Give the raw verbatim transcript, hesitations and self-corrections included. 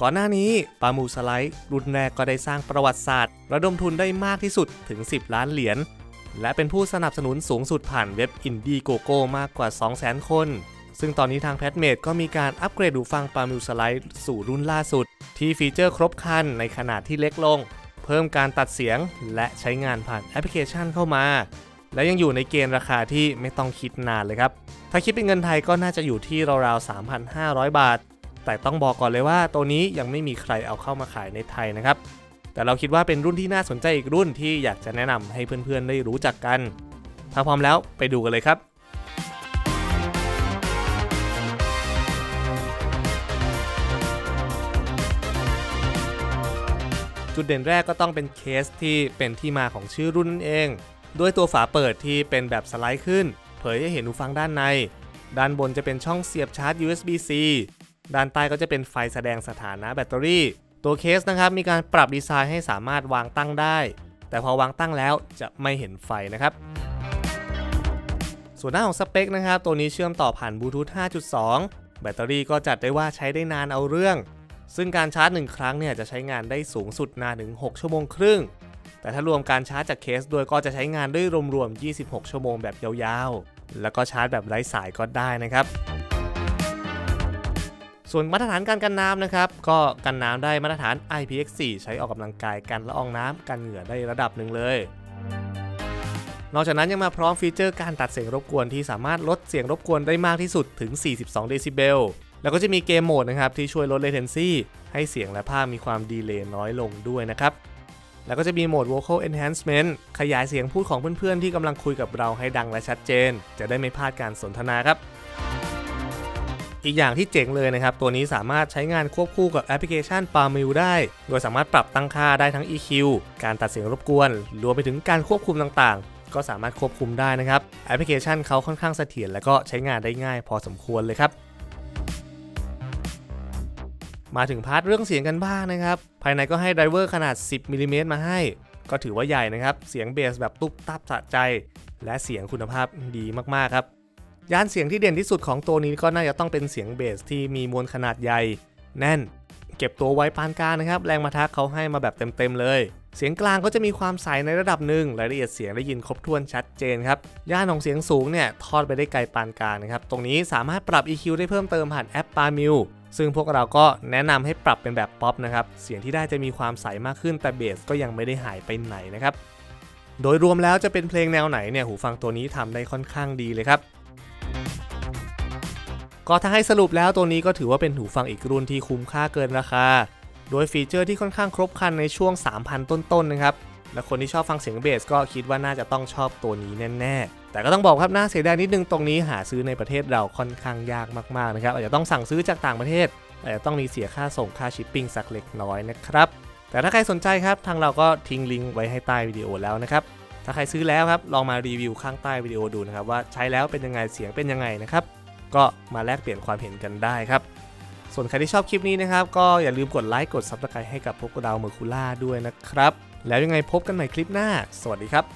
ก่อนหน้านี้ปลาหมูสไลด์รุ่นแรกก็ได้สร้างประวัติศาสตร์ระดมทุนได้มากที่สุดถึงสิบล้านเหรียญและเป็นผู้สนับสนุนสูงสุดผ่านเว็บ Indiegogo มากกว่า สองแสน คนซึ่งตอนนี้ทาง Padmate ก็มีการอัปเกรดหูฟังปลาหมูสไลด์สู่รุ่นล่าสุดที่ฟีเจอร์ครบครันในขนาดที่เล็กลงเพิ่มการตัดเสียงและใช้งานผ่านแอปพลิเคชันเข้ามาและยังอยู่ในเกณฑ์ราคาที่ไม่ต้องคิดนานเลยครับถ้าคิดเป็นเงินไทยก็น่าจะอยู่ที่ราวๆ สามพันห้าร้อยบาทแต่ต้องบอกก่อนเลยว่าตัวนี้ยังไม่มีใครเอาเข้ามาขายในไทยนะครับแต่เราคิดว่าเป็นรุ่นที่น่าสนใจอีกรุ่นที่อยากจะแนะนำให้เพื่อนๆได้รู้จักกันถ้าพร้อมแล้วไปดูกันเลยครับจุดเด่นแรกก็ต้องเป็นเคสที่เป็นที่มาของชื่อรุ่นนั่นเองด้วยตัวฝาเปิดที่เป็นแบบสไลด์ขึ้นเผยให้เห็นหูฟังด้านในด้านบนจะเป็นช่องเสียบชาร์จ ยู เอส บี ซี ด้านใต้ก็จะเป็นไฟแสดงสถานะแบตเตอรี่ตัวเคสนะครับมีการปรับดีไซน์ให้สามารถวางตั้งได้แต่พอวางตั้งแล้วจะไม่เห็นไฟนะครับส่วนหน้าของสเปคนะครับตัวนี้เชื่อมต่อผ่านบลูทูธ ห้าจุดสอง แบตเตอรี่ก็จัดได้ว่าใช้ได้นานเอาเรื่องซึ่งการชาร์จหนึ่งครั้งเนี่ยจะใช้งานได้สูงสุดนานถึงหกชั่วโมงครึ่งแต่ถ้ารวมการชาร์จจากเคสด้วยก็จะใช้งานได้รวมๆยี่สิบหกชั่วโมงแบบยาวๆแล้วก็ชาร์จแบบไร้สายก็ได้นะครับส่วนมาตรฐานการกันน้ำนะครับก็กันน้ำได้มาตรฐาน ไอ พี เอ็กซ์ โฟร์ ใช้ออกกำลังกายกันละอองน้ำกันเหงื่อได้ระดับหนึ่งเลยนอกจากนั้นยังมาพร้อมฟีเจอร์การตัดเสียงรบกวนที่สามารถลดเสียงรบกวนได้มากที่สุดถึงสี่สิบสองเดซิเบลแล้วก็จะมีเกมโหมดนะครับที่ช่วยลด เลเทนซี่ ให้เสียงและภาพมีความดีเลย์น้อยลงด้วยนะครับแล้วก็จะมีโหมด โวคัล เอนแฮนซ์เมนต์ ขยายเสียงพูดของเพื่อนๆที่กำลังคุยกับเราให้ดังและชัดเจนจะได้ไม่พลาดการสนทนาครับอีกอย่างที่เจ๋งเลยนะครับตัวนี้สามารถใช้งานควบคู่กับแอปพลิเคชัน Padmate ได้โดยสามารถปรับตั้งค่าได้ทั้ง อี คิว การตัดเสียงรบกวนรวมไปถึงการควบคุมต่างๆก็สามารถควบคุมได้นะครับแอปพลิเคชันเขาค่อนข้างเสถียรและก็ใช้งานได้ง่ายพอสมควรเลยครับมาถึงพาร์ทเรื่องเสียงกันบ้างนะครับภายในก็ให้ไดรเวอร์ขนาดสิบมิลลิเมตรมาให้ก็ถือว่าใหญ่นะครับเสียงเบสแบบตุ๊บตับสะใจและเสียงคุณภาพดีมากๆครับย่านเสียงที่เด่นที่สุดของตัวนี้ก็น่าจะต้องเป็นเสียงเบสที่มีมวลขนาดใหญ่แน่นเก็บตัวไว้ปานกลางนะครับแรงมาทักเขาให้มาแบบเต็มๆเลยเสียงกลางก็จะมีความใสในระดับหนึ่งรายละเอียดเสียงได้ยินครบถ้วนชัดเจนครับย่านของเสียงสูงเนี่ยทอดไปได้ไกลปานกลางนะครับตรงนี้สามารถปรับ อี คิว ได้เพิ่มเติมผ่านแอป Padmate ซึ่งพวกเราก็แนะนำให้ปรับเป็นแบบป๊อปนะครับเสียงที่ได้จะมีความใสมากขึ้นแต่เบสก็ยังไม่ได้หายไปไหนนะครับโดยรวมแล้วจะเป็นเพลงแนวไหนเนี่ยหูฟังตัวนี้ทำได้ค่อนข้างดีเลยครับก็ถ้าให้สรุปแล้วตัวนี้ก็ถือว่าเป็นหูฟังอีกรุ่นที่คุ้มค่าเกินราคาโดยฟีเจอร์ที่ค่อนข้างครบครันในช่วง สามพัน ต้นๆนะครับและคนที่ชอบฟังเสียงเบสก็คิดว่าน่าจะต้องชอบตัวนี้แน่ๆแต่ก็ต้องบอกครับน่าเสียดายนิดนึงตรงนี้หาซื้อในประเทศเราค่อนข้างยากมากๆนะครับอาจจะต้องสั่งซื้อจากต่างประเทศอาจจะต้องมีเสียค่าส่งค่าชิปปิ้งสักเล็กน้อยนะครับแต่ถ้าใครสนใจครับทางเราก็ทิ้งลิงก์ไว้ให้ใต้วิดีโอแล้วนะครับถ้าใครซื้อแล้วครับลองมารีวิวข้างใต้วิดีโอดูนะครับว่าใช้แล้วเป็นยังไงเสียงเป็นยังไงนะครับก็มาแลกเปลี่ยนความเห็นกันได้ครับส่วนใครที่ชอบคลิปนี้นะครับก็อย่าลืมกดไลค์กด ซับสไครบ์ ให้กับพวกเราเมอร์คูล่าด้วยนะครับแล้วยังไงพบกันใหม่คลิปหน้าสวัสดีครับ